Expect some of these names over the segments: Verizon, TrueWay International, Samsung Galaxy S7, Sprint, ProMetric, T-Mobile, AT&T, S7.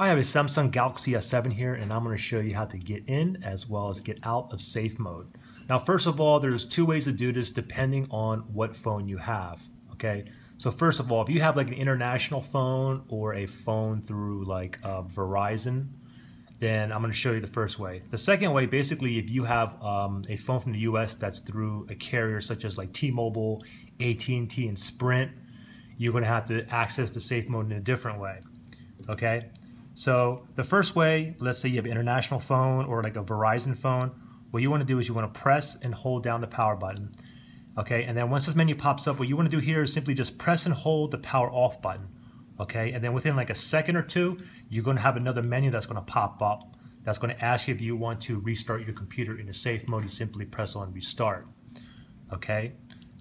I have a Samsung Galaxy S7 here, and I'm going to show you how to get in as well as get out of safe mode. Now, first of all, there's two ways to do this depending on what phone you have, okay? So first of all, if you have like an international phone or a phone through like Verizon, then I'm going to show you the first way. The second way, basically, if you have a phone from the US that's through a carrier such as like T-Mobile, AT&T, and Sprint, you're going to have to access the safe mode in a different way, okay? So the first way, let's say you have an international phone or like a Verizon phone, what you want to do is you want to press and hold down the power button. Okay, and then once this menu pops up, what you want to do here is simply just press and hold the power off button. Okay, and then within like a second or two, you're going to have another menu that's going to pop up. That's going to ask you if you want to restart your computer in a safe mode. You simply press on restart. Okay,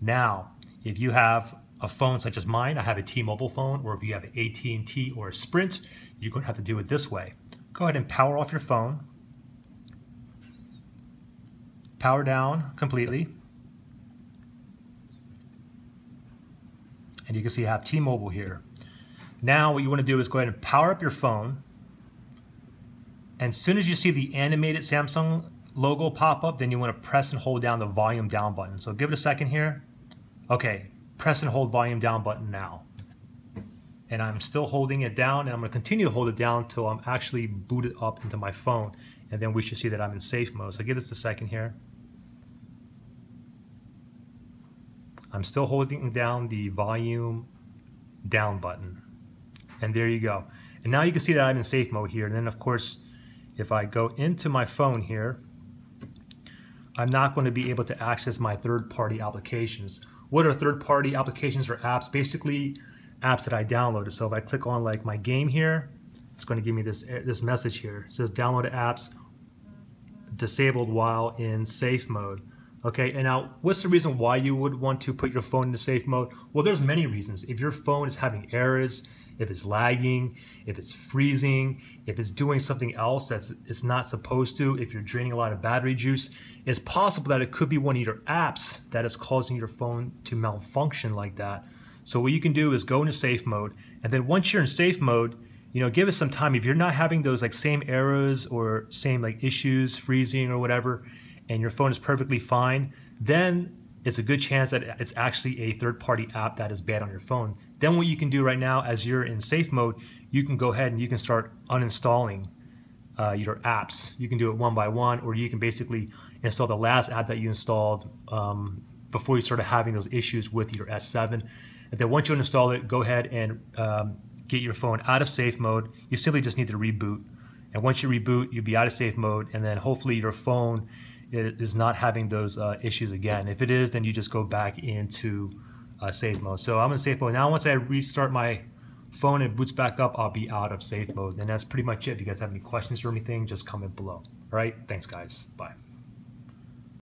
now if you have a phone such as mine, I have a T-Mobile phone, or if you have an AT&T or a Sprint, you're going to have to do it this way. Go ahead and power off your phone. Power down completely. And you can see I have T-Mobile here. Now what you want to do is go ahead and power up your phone. And as soon as you see the animated Samsung logo pop up, then you want to press and hold down the volume down button. So give it a second here. Okay, press and hold volume down button now. And I'm still holding it down, and I'm going to continue to hold it down until I'm actually booted up into my phone. And then we should see that I'm in safe mode. So give this a second here. I'm still holding down the volume down button. And there you go. And now you can see that I'm in safe mode here. And then of course, if I go into my phone here, I'm not going to be able to access my third-party applications. What are third-party applications or apps? Basically, apps that I downloaded. So if I click on like my game here, it's going to give me this message here. It says downloaded apps disabled while in safe mode. Okay, and now what's the reason why you would want to put your phone into safe mode? Well, there's many reasons. If your phone is having errors, if it's lagging, if it's freezing, if it's doing something else that it's not supposed to, if you're draining a lot of battery juice, it's possible that it could be one of your apps that is causing your phone to malfunction like that. So what you can do is go into safe mode, and then once you're in safe mode, you know, give it some time. If you're not having those like same errors or same like issues, freezing or whatever, and your phone is perfectly fine, then it's a good chance that it's actually a third-party app that is bad on your phone. Then what you can do right now, as you're in safe mode, you can go ahead and you can start uninstalling your apps. You can do it one by one, or you can basically install the last app that you installed before you started having those issues with your S7. And then once you install it, go ahead and get your phone out of safe mode. You simply just need to reboot. And once you reboot, you'll be out of safe mode, and then hopefully your phone is not having those issues again. If it is, then you just go back into safe mode. So I'm in safe mode. Now once I restart my phone and it boots back up, I'll be out of safe mode. And that's pretty much it. If you guys have any questions or anything, just comment below. All right, thanks guys, bye.